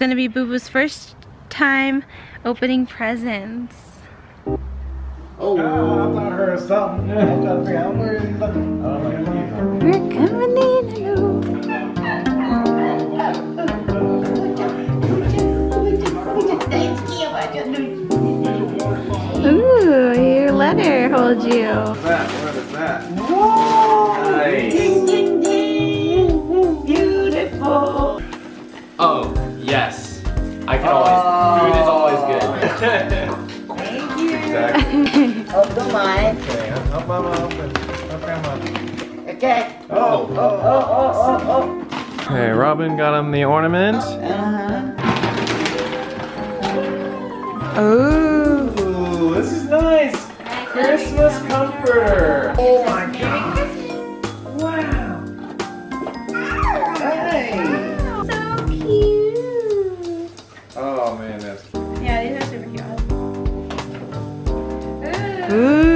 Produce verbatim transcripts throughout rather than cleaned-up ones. gonna be Boo Boo's first time opening presents. Oh, I thought I heard something. I thought I heard where is he looking? I don't know. We're coming in, hello. Ooh, your letter holds you. What is that? What is that? Whoa! Nice. Ding, ding, ding. Beautiful. Oh, yes. I can always. Oh. Food is always good. Exactly. Oh, don't mind. Okay, help Mama open. Help Grandma. Okay. Oh, oh, oh, oh, oh, oh. Okay, Robin got him the ornament. Uh-huh. Ooh, this is nice. Christmas comforter. Oh my God. Wow. Nice. Wow. So cute. Oh man, that's cute. Yeah, these are super cute. Ooh.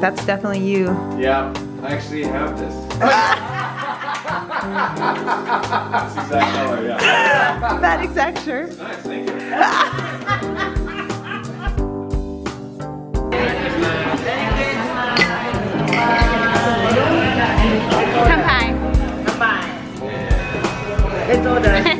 That's definitely you. Yeah, I actually have this. That's exact color, yeah. That exact shirt. It's nice, thank you. Come by. Come by. It's all done.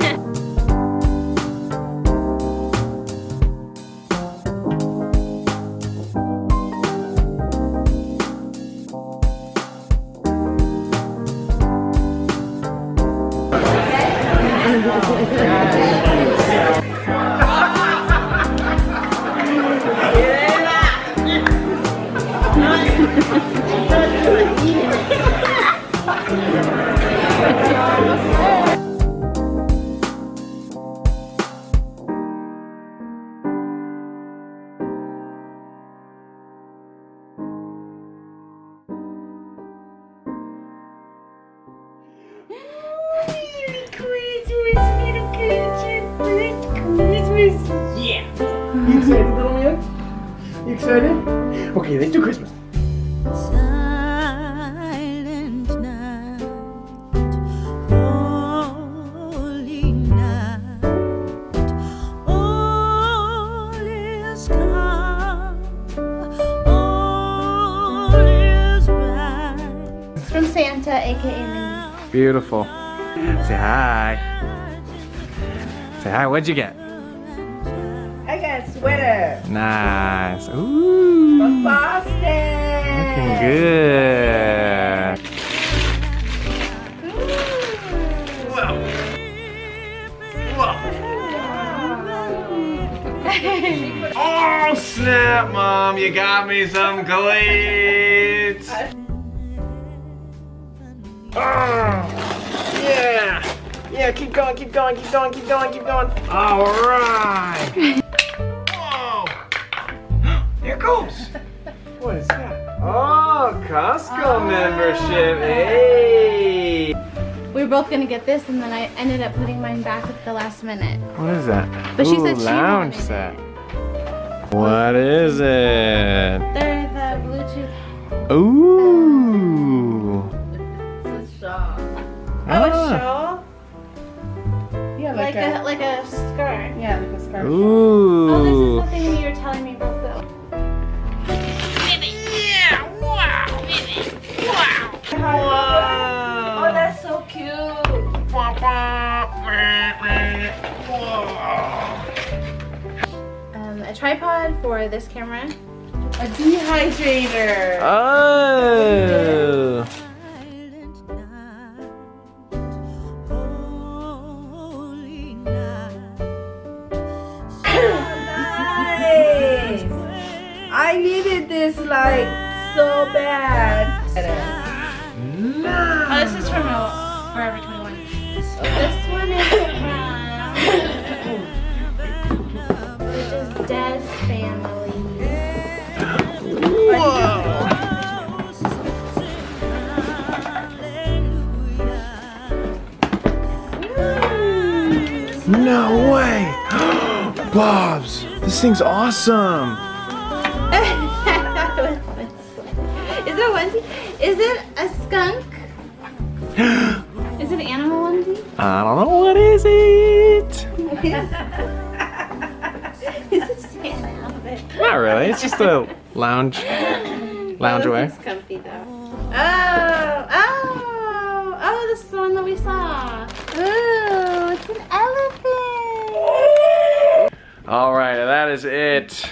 Okay, let's do Christmas. Silent night, holy night, all is calm, all is bright. It's from Santa, aka me. Beautiful. Say hi. Say hi, what'd you get? I got a sweater. Nice. Ooh. From Boston. Looking good. Ooh. Whoa. Whoa. Oh snap, Mom! You got me some glades. Oh, yeah. Yeah. Keep going. Keep going. Keep going. Keep going. Keep going. All right. What is that? Oh, Costco oh. membership. Hey! We were both gonna get this, and then I ended up putting mine back at the last minute. What is that? But Ooh, she said she lounge set. It. What is it? They're the Bluetooth. Ooh. It's a shawl. Oh, ah. a shawl. Yeah, like, like a, a like a scarf. Yeah, like a scarf. Ooh. Shawl. Oh, this is something you were telling me about though. Wow. Oh, that's so cute. Um, a tripod for this camera. A dehydrator. Oh. Nice. I needed this like so bad. Oh, this is from Forever twenty-one. Oh. This one is from... which is Dad's family. Whoa! No way! Bob's! This thing's awesome! Is it a onesie? Is it a I don't know, what is it? It's a Santa outfit. Not really, it's just a lounge, loungewear. It's comfy though. Oh, oh, oh, this is the one that we saw. Ooh, it's an elephant. All right, that is it.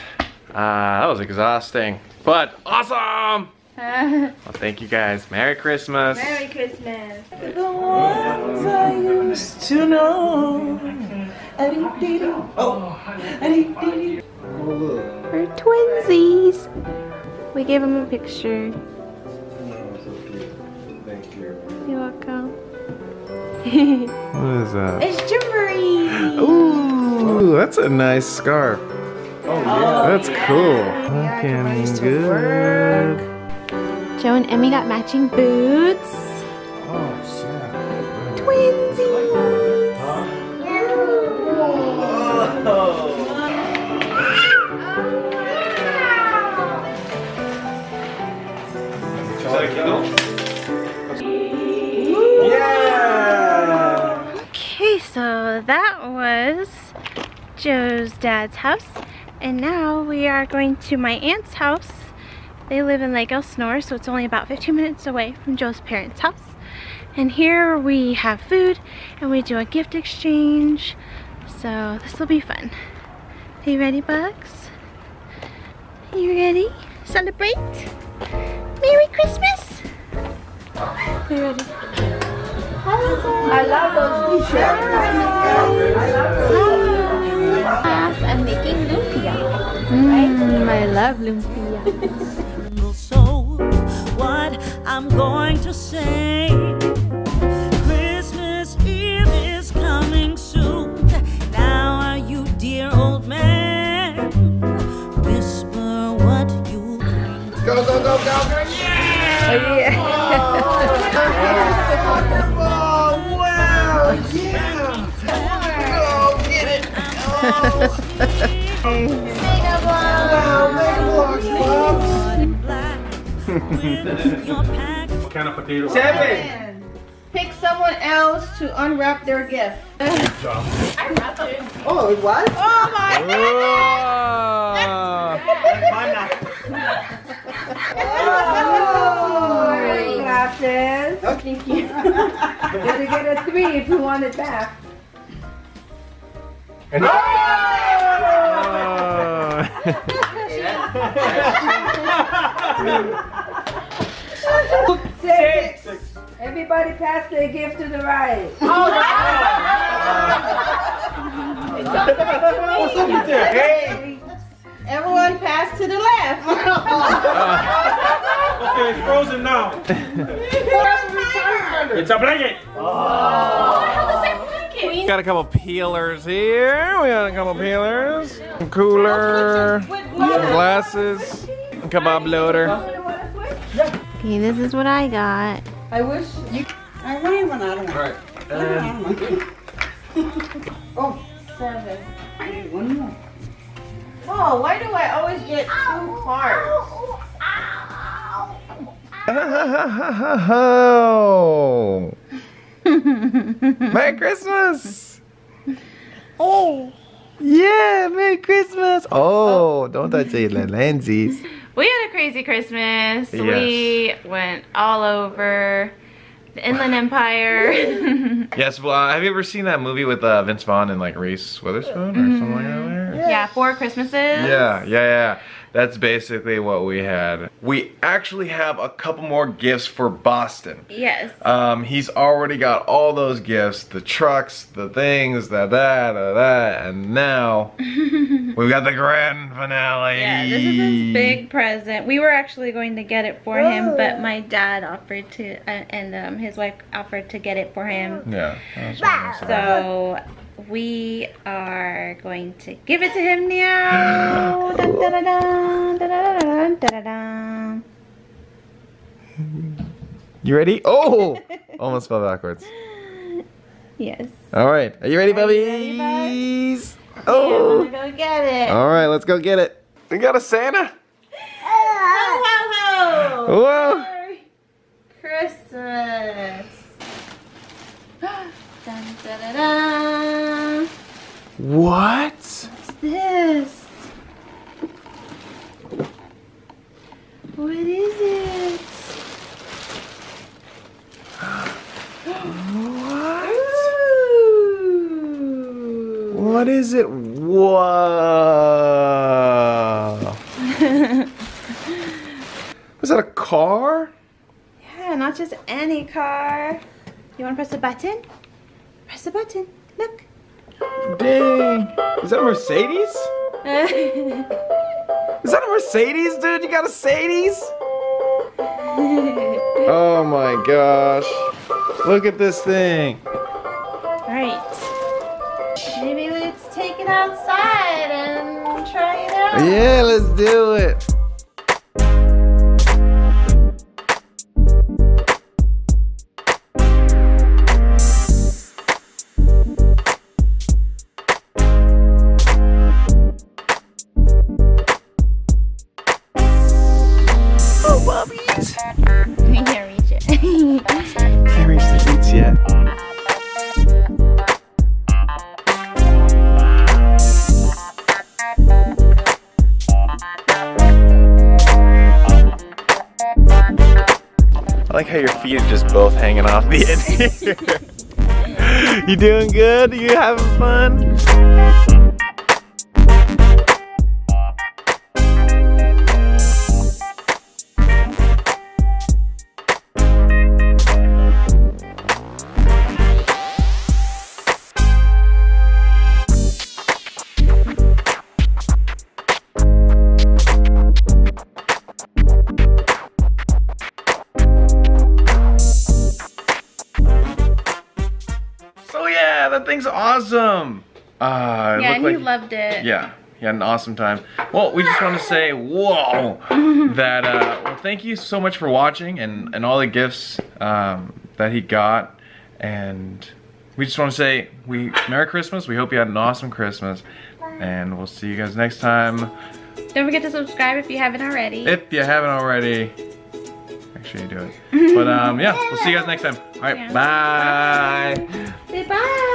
Uh, that was exhausting, but awesome. Well, thank you guys. Merry Christmas. Merry Christmas. The ones I used to know. We're twinsies. We gave him a picture. You're welcome. What is that? It's jamboree. Ooh, that's a nice scarf. Oh, yeah. That's cool. Yeah, looking good. Joe and Emmy got matching boots. Oh, snap. Twinsies. Huh? Oh. Yeah. Okay, so that was Joe's dad's house. And now we are going to my aunt's house. They live in Lake Elsinore, so it's only about fifteen minutes away from Joe's parents' house. And here we have food, and we do a gift exchange. So this will be fun. Are you ready, Bugs? Are you ready? Celebrate! Merry Christmas! Are you ready? I love those t-shirts! I love those. I'm making lumpia. Mmm, I love lumpia. So what I'm going to say, Christmas Eve is coming soon. Now are you dear old man, whisper what you go, go, go, go, go. Yeah! Yeah. Oh, wow, yeah! Go get it! Oh. What kind of potato? Seven. Pick someone else to unwrap their gift. I wrapped it. Oh, it was? Oh my goodness! Oh, glasses. Oh, thank you. You gotta get a three if you want it back. And oh! Six. Six. Everybody pass their gift to the right. Oh, wow. Hey. Everyone pass to the left. Uh, okay, it's frozen now. It's a blanket. Oh, oh it's a blanket. Got a couple peelers here. We got a couple peelers. Some cooler. Some glasses. A kebab loader. Okay, this is what I got. I wish you. I really want out of one. Alright. Um, oh, seven. I need one more. Oh, why do I always get two parts? Ow, ow, ow, ow. Oh. Merry Christmas! Oh. Yeah, Merry Christmas! Oh, oh. Don't touch the lenses. We had a crazy Christmas. Yes. We went all over the Inland Empire. Yes, well, uh, have you ever seen that movie with uh, Vince Vaughn and like Reese Witherspoon or mm-hmm. something like that? Yes. Yeah, Four Christmases. Yeah, yeah, yeah. That's basically what we had. We actually have a couple more gifts for Boston. Yes. Um, he's already got all those gifts, the trucks, the things, the that, the that, and now we've got the grand finale. Yeah, this is his big present. We were actually going to get it for oh. him, but my dad offered to, uh, and um, his wife offered to get it for him. Yeah. That's wow. So. We are going to give it to him now. Dun, da, da, da, da, da, da, da, da. You ready? Oh! Almost fell backwards. Yes. All right. Are you ready, bubbies? Oh! Yeah, go get it. All right, let's go get it. We got a Santa. Ho ho ho! Whoa! Merry Christmas. Dun, da, da, da. What? What's this? What is it? What? Ooh. What is it? Whoa! Was that a car? Yeah, not just any car. You want to press a button? Press the button. Look. Dang. Is that a Mercedes? Is that a Mercedes, dude? You got a Mercedes? Oh my gosh. Look at this thing. Alright. Maybe let's take it outside and try it out. Yeah, let's do it. I like how your feet are just both hanging off the end here. You doing good? You having fun? That thing's awesome. Uh, yeah, and like, he loved it. Yeah, he had an awesome time. Well, we just want to say, whoa, that uh, well, thank you so much for watching and, and all the gifts um, that he got. And we just want to say, we Merry Christmas. We hope you had an awesome Christmas. And we'll see you guys next time. Don't forget to subscribe if you haven't already. If you haven't already. Make sure you do it. But um, yeah, we'll see you guys next time. All right, yeah. Bye. Say bye.